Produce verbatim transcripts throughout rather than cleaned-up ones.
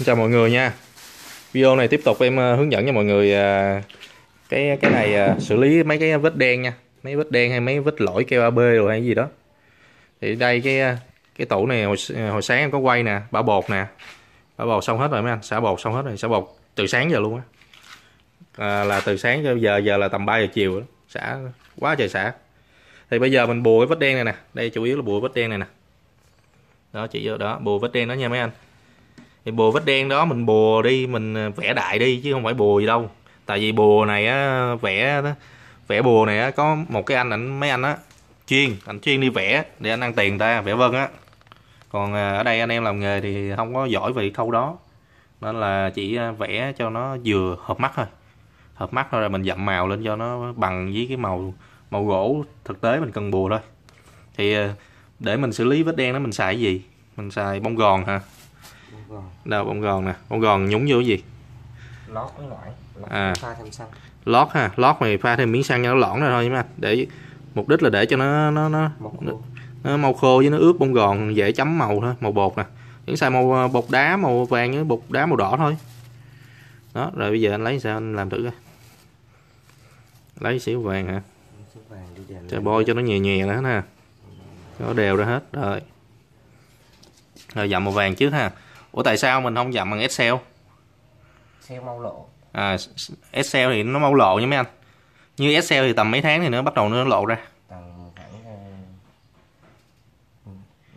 Xin chào mọi người nha. Video này tiếp tục em hướng dẫn cho mọi người cái cái này xử lý mấy cái vết đen nha, mấy vết đen hay mấy vết lỗi keo a bê rồi hay gì đó. Thì đây cái cái tủ này hồi, hồi sáng em có quay nè, bã bột nè, bã bột xong hết rồi mấy anh, xả bột xong hết rồi, xả bột từ sáng giờ luôn á, à, là từ sáng cho giờ giờ là tầm ba giờ chiều đó. Xả quá trời xả. Thì bây giờ mình bùa cái vết đen này nè, đây chủ yếu là bùa vết đen này nè, đó chỉ vô đó bùa vết đen đó nha mấy anh. Thì bùa vết đen đó mình bùa đi, mình vẽ đại đi chứ không phải bùa gì đâu. Tại vì bùa này á, vẽ vẽ bùa này á, có một cái anh ảnh mấy anh á chuyên, anh chuyên đi vẽ để anh ăn tiền ta vẽ vân á. Còn ở đây anh em làm nghề thì không có giỏi về khâu đó, nên là chỉ vẽ cho nó vừa hợp mắt thôi, hợp mắt thôi rồi mình dặm màu lên cho nó bằng với cái màu màu gỗ thực tế mình cần bùa thôi. Thì để mình xử lý vết đen đó mình xài cái gì? Mình xài bông gòn hả? Đâu bông gòn nè, bông gòn nhúng vô cái gì? Lót với loại, lót à, pha thêm xăng. Lót ha, lót mày pha thêm miếng xăng cho nó lõn ra thôi nha. Để mục đích là để cho nó nó nó màu nó mau khô với nó ướp bông gòn dễ chấm màu thôi, màu bột nè. Những xài màu bột đá màu vàng với bột đá màu đỏ thôi. Đó, rồi bây giờ anh lấy sao anh làm thử coi. Lấy xíu vàng hả? Xíu vàng đi trời bôi cho nó nhè nhè nữa ha. Nó đều ra hết rồi. Rồi dặm màu vàng trước ha. Ủa tại sao mình không dặm bằng Excel? Excel mau lộ. À, Excel thì nó mau lộ nha mấy anh. Như Excel thì tầm mấy tháng thì nó bắt đầu nó lộ ra. Tầm khoảng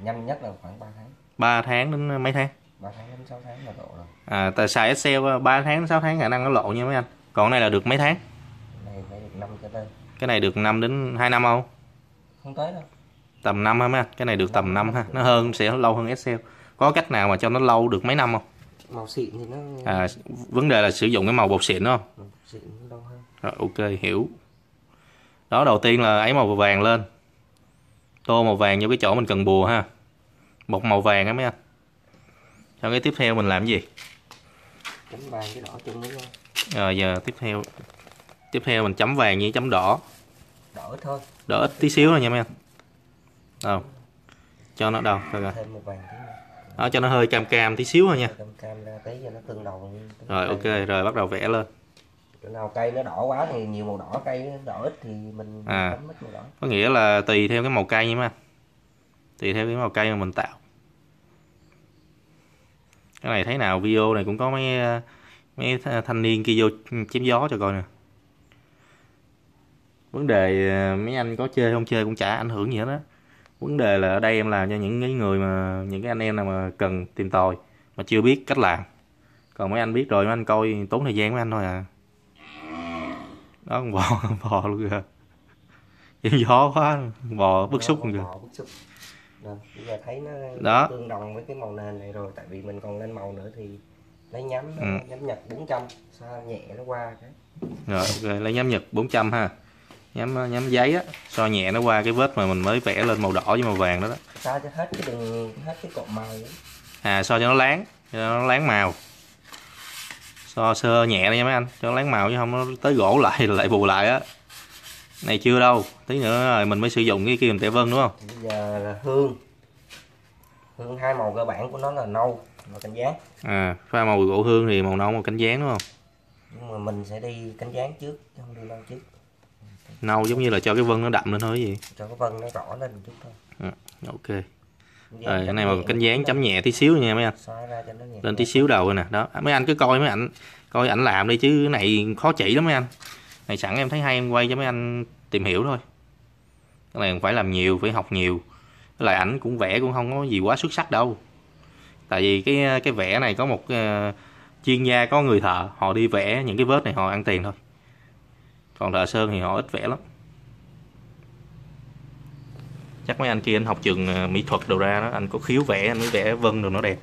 nhanh nhất là khoảng ba tháng. ba tháng đến mấy tháng? ba tháng đến sáu tháng là lộ rồi. À tại xài Excel ba tháng đến sáu tháng khả năng nó lộ nha mấy anh. Còn cái này là được mấy tháng? Cái này phải được năm trở lên. Cái này được năm đến hai năm không? Không tới đâu. Tầm năm ha mấy anh, cái này được tầm năm ha, nó hơn sẽ lâu hơn Excel. Có cách nào mà cho nó lâu được mấy năm không? Màu xịn thì nó... À, vấn đề là sử dụng cái màu bột xịn đúng không? Xịn lâu hơn. Rồi ok, hiểu. Đó, đầu tiên là ấy màu vàng lên. Tô màu vàng vô cái chỗ mình cần bùa ha. Bột màu vàng á mấy anh. Sau cái tiếp theo mình làm cái gì? Chấm vàng cái đỏ chung với nhau. Rồi giờ tiếp theo tiếp theo mình chấm vàng với chấm đỏ. Đỏ ít thôi. Đỏ ít tí xíu thôi nha mấy anh. Đâu. Cho nó đâu rồi. Thêm một vàng tí nữa. Đó, cho nó hơi cam cam tí xíu thôi nha. Cam cam ra tí cho nó tương đồng. Rồi ok, rồi bắt đầu vẽ lên. Chỗ nào cây nó đỏ quá thì nhiều màu đỏ, cây đỏ ít thì mình à, chấm ít màu đỏ. Có nghĩa là tùy theo cái màu cây nha mấy anh. Tùy theo cái màu cây mà mình tạo. Cái này thấy nào video này cũng có mấy mấy thanh niên kia vô chém gió cho coi nè. Vấn đề mấy anh có chơi không chơi cũng chả ảnh hưởng gì hết á. Vấn đề là ở đây em làm cho những cái người mà những cái anh em nào mà cần tìm tòi mà chưa biết cách làm. Còn mấy anh biết rồi mấy anh coi tốn thời gian mấy anh thôi à. Đó con bò, bò luôn kìa. Chém gió quá, bò bức xúc luôn kìa. Đó, bây giờ thấy nó đó, tương đồng với cái màu nền này rồi, tại vì mình còn lên màu nữa thì lấy nhám ừ. nhám Nhật bốn trăm sao nhẹ nó qua cái. Rồi ok, lấy nhám Nhật bốn trăm ha. Nhám nhám giấy á, so nhẹ nó qua cái vết mà mình mới vẽ lên màu đỏ với màu vàng đó đó. Sao cho hết cái đường, hết cái cột màu đó. À so cho nó láng, cho nó láng màu. So sơ nhẹ thôi nha mấy anh, cho nó láng màu chứ không nó tới gỗ lại lại bù lại á. Này chưa đâu, tí nữa rồi mình mới sử dụng cái kia mình tẻ vân đúng không? Bây giờ là hương. Hương hai màu cơ bản của nó là nâu và cánh gián. À, pha màu gỗ hương thì màu nâu màu cánh gián đúng không? Nhưng mà mình sẽ đi cánh gián trước chứ không đi nâu trước. Nâu giống như là cho cái vân nó đậm lên thôi gì? Cho cái vân nó rõ lên một chút thôi. À, ok. Rồi cái này mà cánh dáng chấm nhẹ tí xíu nha mấy anh. Xoay ra cho nó nhẹ. Lên tí xíu đầu rồi nè. Đó, mấy anh cứ coi mấy ảnh coi ảnh làm đi chứ cái này khó chỉ lắm mấy anh. Này sẵn em thấy hay em quay cho mấy anh tìm hiểu thôi. Cái này phải làm nhiều, phải học nhiều. Cái lại ảnh cũng vẽ cũng không có gì quá xuất sắc đâu. Tại vì cái cái vẽ này có một uh, chuyên gia, có người thợ, họ đi vẽ những cái vết này họ ăn tiền thôi. Còn thợ sơn thì họ ít vẽ lắm. Chắc mấy anh kia anh học trường mỹ thuật đồ ra đó, anh có khiếu vẽ anh mới vẽ vân đồ nó đẹp.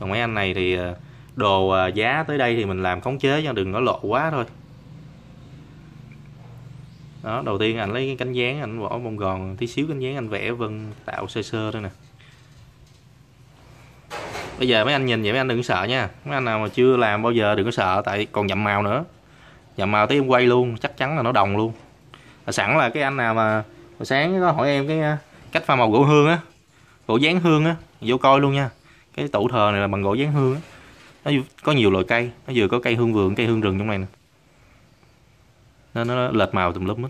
Còn mấy anh này thì đồ giá tới đây thì mình làm khống chế cho đừng có lộ quá thôi. Đó, đầu tiên anh lấy cái cánh dáng anh bỏ bông gòn tí xíu, cánh dáng anh vẽ vân tạo sơ sơ thôi nè. Bây giờ mấy anh nhìn vậy mấy anh đừng sợ nha. Mấy anh nào mà chưa làm bao giờ đừng có sợ, tại còn dặm màu nữa. Dặm màu tí em quay luôn, chắc chắn là nó đồng luôn. Và sẵn là cái anh nào mà hồi sáng có hỏi em cái cách pha màu gỗ hương á, gỗ dán hương á, vô coi luôn nha. Cái tủ thờ này là bằng gỗ dán hương á. nó có nhiều loại cây, nó vừa có cây hương vườn, cây hương rừng trong này nè, nó nó lệch màu tùm lum hết.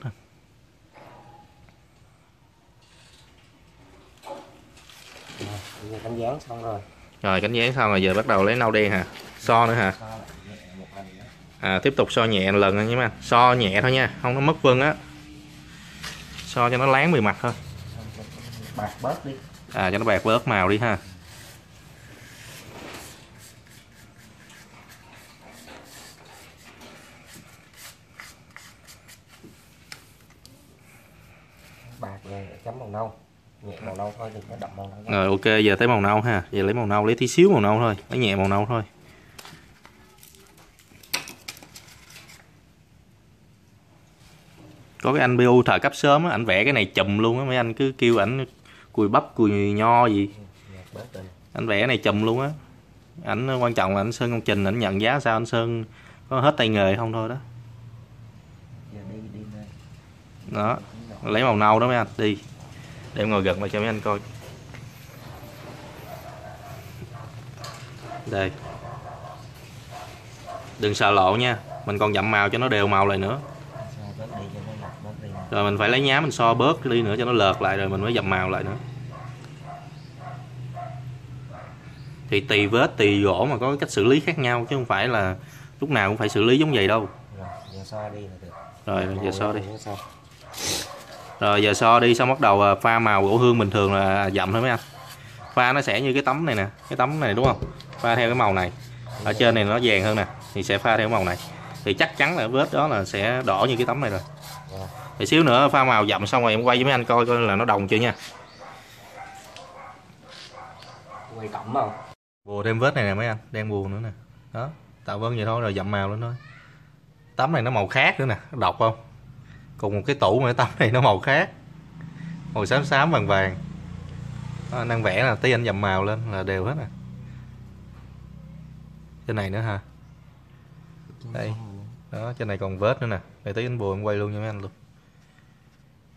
Giờ cảnh dán xong rồi. Rồi cảnh dán xong rồi, giờ bắt đầu lấy nâu đen hả? So nữa hả? À, tiếp tục so nhẹ một lần thôi nhé anh. So nhẹ thôi nha, không có mất vân á. So cho nó láng bề mặt thôi. Bạc bớt đi. À, cho nó bạc bớt màu đi ha. Bạc rồi chấm màu nâu. Nhẹ màu nâu thôi, đừng có đậm màu nâu. Rồi ok, giờ tới màu nâu ha. Giờ lấy màu nâu, lấy tí xíu màu nâu thôi, lấy nhẹ màu nâu thôi. Có cái anh bê u thời cấp sớm á, ảnh vẽ cái này chùm luôn á, mấy anh cứ kêu ảnh cùi bắp, cùi nho gì. Ảnh vẽ cái này chùm luôn á. Ảnh quan trọng là ảnh sơn công trình, ảnh nhận giá sao, ảnh sơn có hết tay nghề không thôi đó. Đó, lấy màu nâu đó mấy anh, đi. Để em ngồi gần lại cho mấy anh coi. Đây. Đừng sợ lộ nha, mình còn dặm màu cho nó đều màu lại nữa. Rồi mình phải lấy nhám mình so bớt đi nữa cho nó lợt lại rồi mình mới dặm màu lại nữa. Thì tùy vết tùy gỗ mà có cách xử lý khác nhau chứ không phải là lúc nào cũng phải xử lý giống vậy đâu. Rồi giờ so đi là được. Rồi giờ so đi. Rồi giờ so đi xong bắt đầu pha màu gỗ hương bình thường là dặm thôi mấy anh. Pha nó sẽ như cái tấm này nè, cái tấm này đúng không? Pha theo cái màu này. Ở trên này nó vàng hơn nè thì sẽ pha theo màu này. Thì chắc chắn là vết đó là sẽ đỏ như cái tấm này rồi. Thì xíu nữa pha màu dặm xong rồi em quay với mấy anh coi coi là nó đồng chưa nha. Quay tổng không? Bùa thêm vết này nè mấy anh, đen bùa nữa nè. Đó, tạo vân vậy thôi rồi dặm màu lên thôi. Tấm này nó màu khác nữa nè, độc không? Cùng một cái tủ mà cái tấm này nó màu khác. Màu xám xám vàng vàng. Đó, anh đang vẽ là tí anh dặm màu lên là đều hết nè. Trên này nữa hả? Đây. Đó, trên này còn vết nữa nè. Để tí anh bùa em quay luôn nha mấy anh luôn.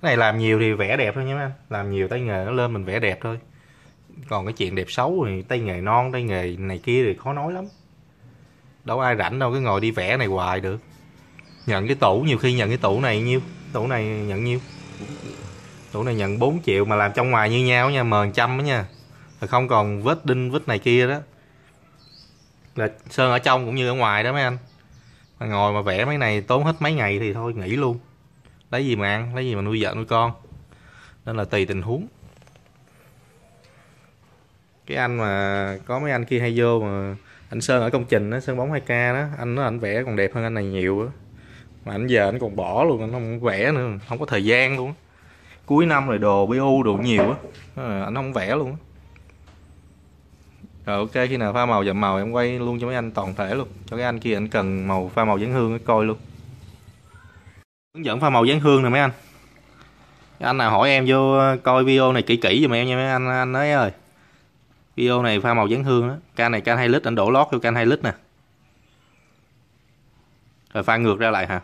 Cái này làm nhiều thì vẽ đẹp thôi nhé anh. Làm nhiều tay nghề nó lên mình vẽ đẹp thôi. Còn cái chuyện đẹp xấu thì tay nghề non, tay nghề này kia thì khó nói lắm. Đâu ai rảnh đâu, cứ ngồi đi vẽ này hoài được. Nhận cái tủ, nhiều khi nhận cái tủ này nhiêu, tủ này nhận nhiêu. Tủ này nhận bốn triệu mà làm trong ngoài như nhau nha, một trăm đó nha. Rồi không còn vết đinh, vết này kia đó. Là sơn ở trong cũng như ở ngoài đó mấy anh. Mà ngồi mà vẽ mấy này tốn hết mấy ngày thì thôi nghỉ luôn. Lấy gì mà ăn, lấy gì mà nuôi vợ nuôi con. Nên là tùy tình huống. Cái anh mà có mấy anh kia hay vô mà anh sơn ở công trình đó, sơn bóng hai ca đó, anh nó ảnh vẽ còn đẹp hơn anh này nhiều đó. Mà anh giờ anh còn bỏ luôn, anh không vẽ nữa, không có thời gian luôn. Cuối năm rồi đồ bê u đồ nhiều á, anh không vẽ luôn đó. Rồi ok, khi nào pha màu dặm màu em quay luôn cho mấy anh toàn thể luôn. Cho cái anh kia anh cần màu pha màu dán hương coi luôn. Hướng dẫn pha màu dán hương nè mấy anh. Anh nào hỏi em vô coi video này kỹ kỹ giùm em nha mấy anh, anh nói ơi. Video này pha màu dán hương đó, can này can hai lít, anh đổ lót vô can hai lít nè. Rồi pha ngược ra lại hả?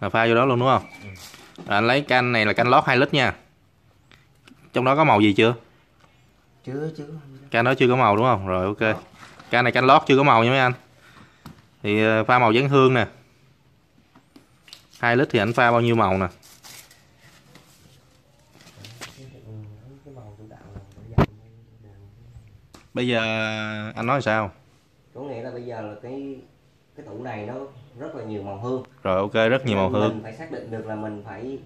Là pha vô đó luôn đúng không? Rồi anh lấy can này là can lót hai lít nha. Trong đó có màu gì chưa? Chưa chưa. Can đó chưa có màu đúng không? Rồi ok. Can này can lót chưa có màu nha mấy anh. Thì pha màu dán hương nè, hai lít thì anh pha bao nhiêu màu nè? Bây giờ anh nói sao? Có nghĩa là bây giờ là cái cái tủ này nó rất là nhiều màu hương. Rồi ok, rất nhiều màu hương. Mình phải xác định được là mình phải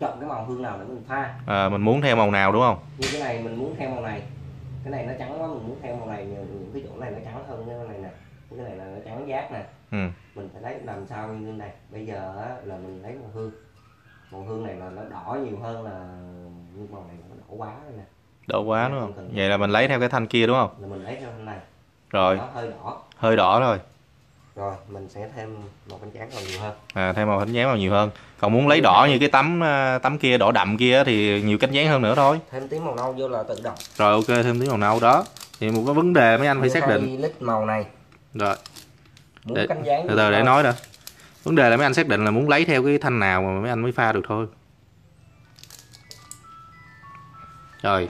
chọn cái màu hương nào để mình pha. À, mình muốn theo màu nào đúng không? Như cái này mình muốn theo màu này. Cái này nó trắng quá, mình muốn theo màu này, những cái chỗ này nó trắng hơn cái này nè. Cái này là nó trắng giác nè. Ừ. Mình phải lấy làm sao như này. Bây giờ là mình lấy màu hương. Màu hương này là nó đỏ nhiều hơn là nhưng màu này nó đỏ quá rồi nè. Đỏ quá đúng không? Cần... Vậy là mình lấy theo cái thanh kia đúng không? Là mình lấy theo thanh này. Rồi. Nó hơi đỏ. Hơi đỏ rồi. Rồi mình sẽ thêm màu bánh tráng vào nhiều hơn. À, thêm màu bánh tráng vào nhiều hơn. Còn muốn lấy đỏ như cái tấm tấm kia, đỏ đậm kia thì nhiều cánh dán hơn nữa thôi. Thêm tí màu nâu vô là tự động. Rồi ok, thêm tí màu nâu đó. Thì một cái vấn đề mấy anh phải xác định. Lít màu này. Rồi. Để, từ từ để nói đã. Vấn đề là mấy anh xác định là muốn lấy theo cái thanh nào mà mấy anh mới pha được thôi. Rồi,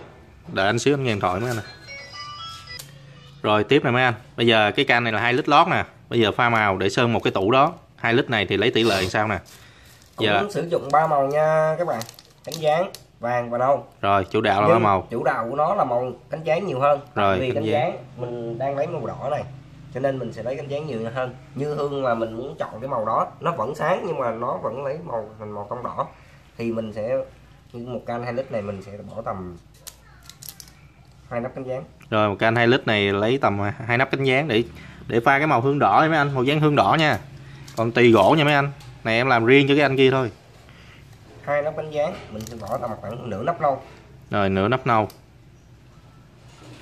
đợi anh xíu anh nghe điện thoại mấy anh nè. Rồi tiếp này mấy anh, bây giờ cái can này là hai lít lót nè, bây giờ pha màu để sơn một cái tủ đó. Hai lít này thì lấy tỷ lệ sao nè. Giờ cũng sử dụng ba màu nha các bạn, cánh dán vàng và nâu. Rồi chủ đạo là ba màu, chủ đạo của nó là màu cánh dán nhiều hơn. Rồi vì cánh dán mình đang lấy màu đỏ này cho nên mình sẽ lấy cánh dán nhiều hơn. Như Hương mà mình muốn chọn cái màu đó, nó vẫn sáng nhưng mà nó vẫn lấy màu thành màu tông đỏ, thì mình sẽ một can hai lít này mình sẽ bỏ tầm hai nắp cánh dán. Rồi một can hai lít này lấy tầm hai nắp cánh dán để để pha cái màu hương đỏ này mấy anh, màu dán hương đỏ nha. Còn tùy gỗ nha mấy anh, này em làm riêng cho cái anh kia thôi. Hai nắp bánh dán mình sẽ bỏ tầm khoảng nửa nắp nâu. Rồi nửa nắp nâu,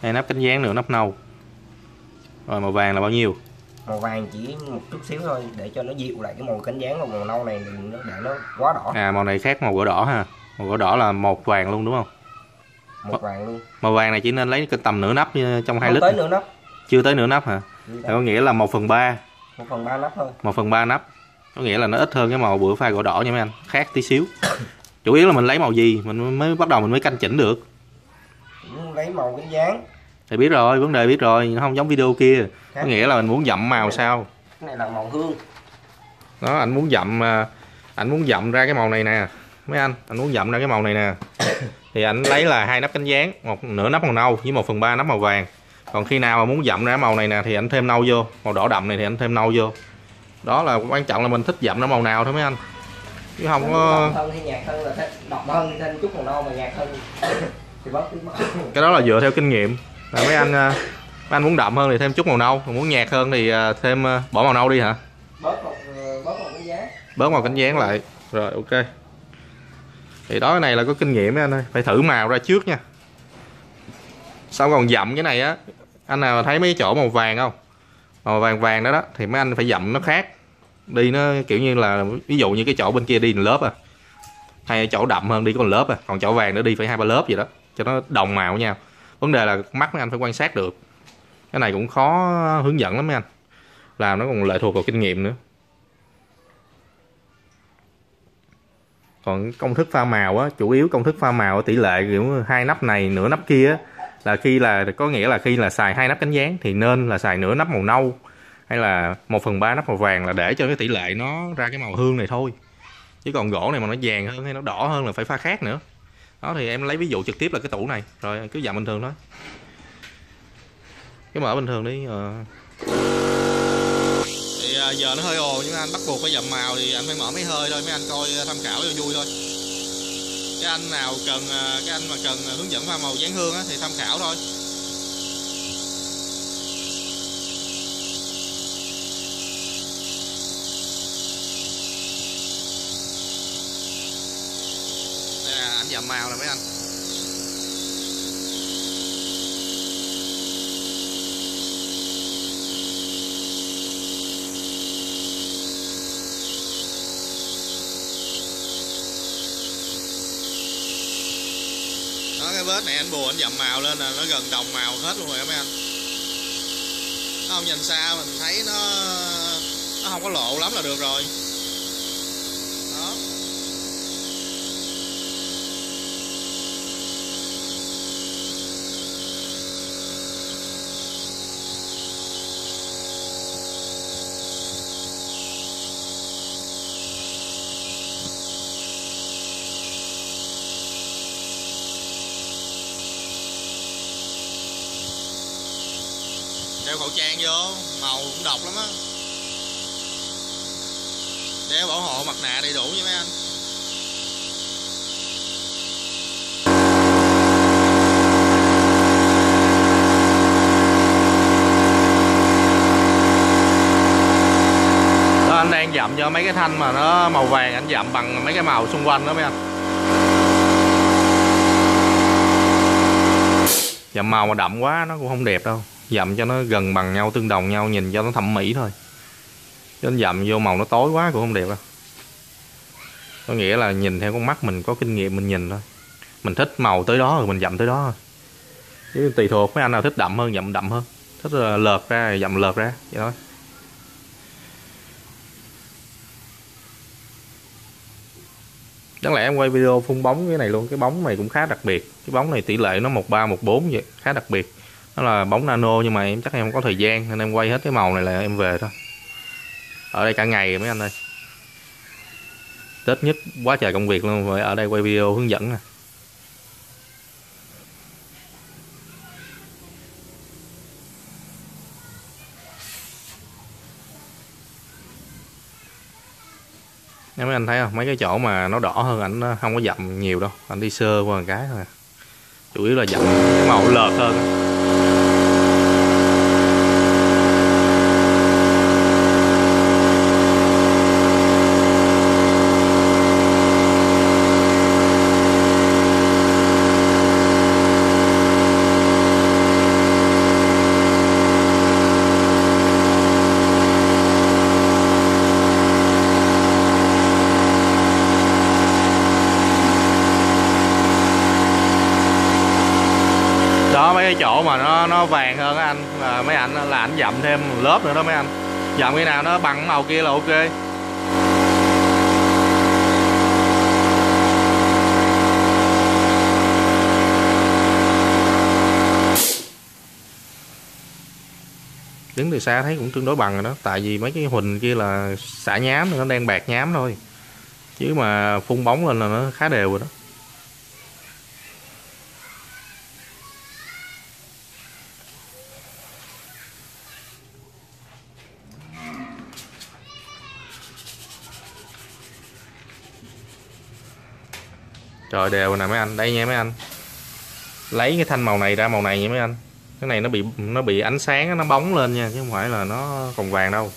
hai nắp cánh dán nửa nắp nâu. Rồi màu vàng là bao nhiêu? Màu vàng chỉ một chút xíu thôi để cho nó dịu lại cái màu cánh dán, và màu nâu này đừng để nó quá đỏ. À màu này khác màu gỗ đỏ ha, màu gỗ đỏ là một vàng luôn đúng không? Một vàng luôn. Màu vàng này chỉ nên lấy cái tầm nửa nắp trong hai lít. Chưa tới nửa nắp. Chưa tới nửa nắp hả? Có nghĩa là một phần ba. một phần ba nắp thôi. một phần ba nắp. Có nghĩa là nó ít hơn cái màu bữa pha gỗ đỏ nha mấy anh, khác tí xíu. Chủ yếu là mình lấy màu gì mình mới bắt đầu mình mới canh chỉnh được. Lấy màu cánh dán. Thì biết rồi, vấn đề biết rồi, không giống video kia. Có nghĩa là mình muốn dặm màu cái này, sao? Cái này là màu hương. Đó, anh muốn dặm anh muốn dặm ra cái màu này nè. Mấy anh, anh muốn dặm ra cái màu này nè. Thì anh lấy là hai nắp cánh dán, một nửa nắp màu nâu với một phần ba nắp màu vàng. Còn khi nào mà muốn dặm ra màu này nè thì anh thêm nâu vô, màu đỏ đậm này thì anh thêm nâu vô. Đó là quan trọng là mình thích dặm nó màu nào thôi mấy anh. Chứ không có đậm hơn hay nhạt hơn là thích, đậm hơn thêm chút màu nâu mà nhạt hơn thì bớt tí. Cái đó là dựa theo kinh nghiệm. Là mấy anh mấy anh muốn đậm hơn thì thêm chút màu nâu, còn muốn nhạt hơn thì thêm bỏ màu nâu đi hả? Bớt màu, bớt màu cánh dán. Bớt màu cánh dán lại. Rồi ok. Thì đó cái này là có kinh nghiệm mấy anh ơi, phải thử màu ra trước nha. Sau còn dặm cái này á, anh nào thấy mấy chỗ màu vàng không? Màu vàng vàng đó đó thì mấy anh phải dặm nó khác. Đi nó kiểu như là ví dụ như cái chỗ bên kia đi một lớp à. Hay chỗ đậm hơn đi có một lớp à, còn chỗ vàng nó đi phải hai ba lớp vậy đó cho nó đồng màu với nhau. Vấn đề là mắt mấy anh phải quan sát được. Cái này cũng khó hướng dẫn lắm mấy anh. Làm nó còn lệ thuộc vào kinh nghiệm nữa. Còn công thức pha màu á, chủ yếu công thức pha màu tỷ lệ kiểu hai nắp này nửa nắp kia á, là khi là có nghĩa là khi là xài hai nắp cánh dán thì nên là xài nửa nắp màu nâu hay là một phần ba nắp màu vàng, là để cho cái tỷ lệ nó ra cái màu hương này thôi. Chứ còn gỗ này mà nó vàng hơn hay nó đỏ hơn là phải pha khác nữa. Đó thì em lấy ví dụ trực tiếp là cái tủ này, rồi cứ dặm bình thường thôi. Cứ mở bình thường đi. Thì giờ nó hơi ồn nhưng anh bắt buộc phải dặm màu thì anh phải mở mấy hơi thôi, mấy anh coi tham khảo cho vui thôi. Cái anh nào cần, cái anh mà cần hướng dẫn pha màu dán hương á, thì tham khảo thôi. Đây là anh dặm màu nè mấy anh. Vết này anh bùa anh dặm màu lên là nó gần đồng màu hết luôn rồi mấy anh. Nó không nhìn xa mình thấy nó nó không có lộ lắm là được rồi. Đó. Đeo khẩu trang vô, màu cũng độc lắm á. Đeo bảo hộ mặt nạ đầy đủ nha mấy anh. Đó, anh đang dặm cho mấy cái thanh mà nó màu vàng, anh dặm bằng mấy cái màu xung quanh đó mấy anh. Dặm màu mà đậm quá nó cũng không đẹp đâu. Dặm cho nó gần bằng nhau, tương đồng nhau, nhìn cho nó thẩm mỹ thôi. Chứ anh dặm vô màu nó tối quá cũng không đẹp đâu. Có nghĩa là nhìn theo con mắt mình có kinh nghiệm mình nhìn thôi. Mình thích màu tới đó rồi mình dặm tới đó thôi. Chứ tùy thuộc mấy anh nào thích đậm hơn dặm đậm hơn, thích lợt ra dặm lợt ra vậy thôi. Đáng lẽ em quay video phun bóng cái này luôn. Cái bóng này cũng khá đặc biệt. Cái bóng này tỷ lệ nó một ba một bốn vậy, khá đặc biệt. Nó là bóng nano nhưng mà em chắc em không có thời gian nên em quay hết cái màu này là em về thôi. Ở đây cả ngày rồi mấy anh ơi. Tết nhất quá trời công việc luôn, rồi ở đây quay video hướng dẫn nè. Mấy anh thấy không, mấy cái chỗ mà nó đỏ hơn ảnh không có dặm nhiều đâu, ảnh đi sơ qua một cái thôi, chủ yếu là dặm cái màu lợt hơn. Cái chỗ mà nó nó vàng hơn anh là mấy anh là anh dặm thêm một lớp nữa đó mấy anh, dặm cái nào nó bằng màu kia là ok. Đứng từ xa thấy cũng tương đối bằng rồi đó, tại vì mấy cái huỳnh kia là xả nhám, nó đang bạc nhám thôi, chứ mà phun bóng lên là nó khá đều rồi đó. Trời đều nè mấy anh, đây nha mấy anh. Lấy cái thanh màu này ra màu này nha mấy anh. Cái này nó bị nó bị ánh sáng nó bóng lên nha, chứ không phải là nó còn vàng đâu.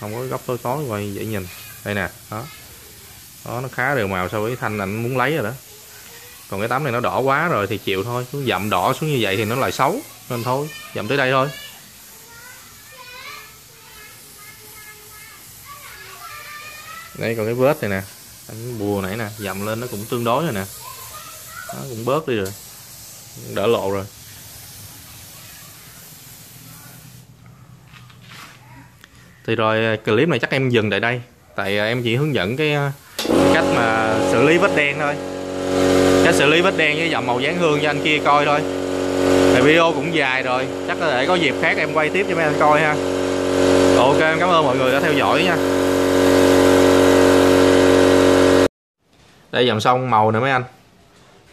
Không có góc tối tối vậy dễ nhìn. Đây nè, đó. Đó, nó khá đều màu so với thanh anh muốn lấy rồi đó. Còn cái tấm này nó đỏ quá rồi thì chịu thôi, cứ dặm đỏ xuống như vậy thì nó lại xấu, nên thôi, dặm tới đây thôi. Đây còn cái vết này nè. Anh bùa nãy nè, dầm lên nó cũng tương đối rồi nè. Nó cũng bớt đi rồi, đỡ lộ rồi. Thì rồi clip này chắc em dừng tại đây, tại em chỉ hướng dẫn cái cách mà xử lý vết đen thôi, cách xử lý vết đen với dầm màu dáng hương cho anh kia coi thôi. Thì video cũng dài rồi, chắc có thể có dịp khác em quay tiếp cho mấy anh coi ha. Ok, em cảm ơn mọi người đã theo dõi nha. Đây dặm xong màu nè mấy anh.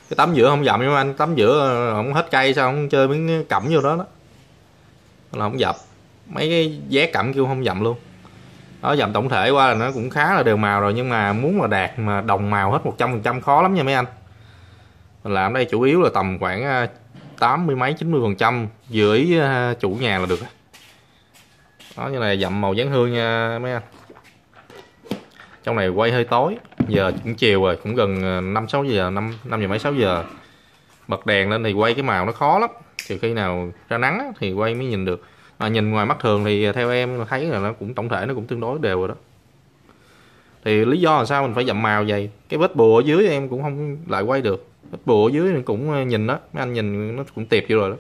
Cái tấm giữa không dặm nha mấy anh, tấm giữa không hết cây sao không chơi miếng cẩm vô đó đó. Là không dập. Mấy cái vé cẩm kêu không dặm luôn. Đó dặm tổng thể qua là nó cũng khá là đều màu rồi, nhưng mà muốn là đạt mà đồng màu hết một trăm phần trăm khó lắm nha mấy anh. Mình làm đây chủ yếu là tầm khoảng tám mươi mấy chín mươi phần trăm giữa chủ nhà là được. Đó như này dặm màu dáng hương nha mấy anh. Trong này quay hơi tối, giờ cũng chiều rồi, cũng gần năm sáu giờ, năm giờ mấy sáu giờ. Bật đèn lên thì quay cái màu nó khó lắm, trừ khi nào ra nắng thì quay mới nhìn được. Mà nhìn ngoài mắt thường thì theo em thấy là nó cũng tổng thể nó cũng tương đối đều rồi đó. Thì lý do là sao mình phải dặm màu vậy? Cái vết bùa ở dưới em cũng không lại quay được. Vết bùa ở dưới thì cũng nhìn đó, mấy anh nhìn nó cũng tiệp vô rồi đó.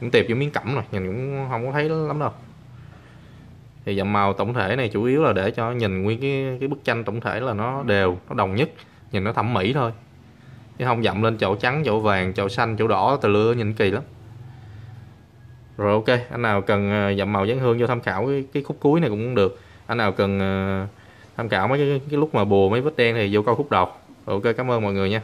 Cũng tiệp vô miếng cẩm rồi, nhìn cũng không có thấy lắm đâu. Thì dặm màu tổng thể này chủ yếu là để cho nhìn nguyên cái, cái bức tranh tổng thể là nó đều, nó đồng nhất, nhìn nó thẩm mỹ thôi, chứ không dặm lên chỗ trắng, chỗ vàng, chỗ xanh, chỗ đỏ từ lưa nhìn kỳ lắm. Rồi ok, anh nào cần dặm màu dáng hương vô tham khảo cái, cái khúc cuối này cũng được. Anh nào cần tham khảo mấy cái, cái lúc mà bùa mấy vết đen thì vô coi khúc đầu. Rồi ok, cảm ơn mọi người nha.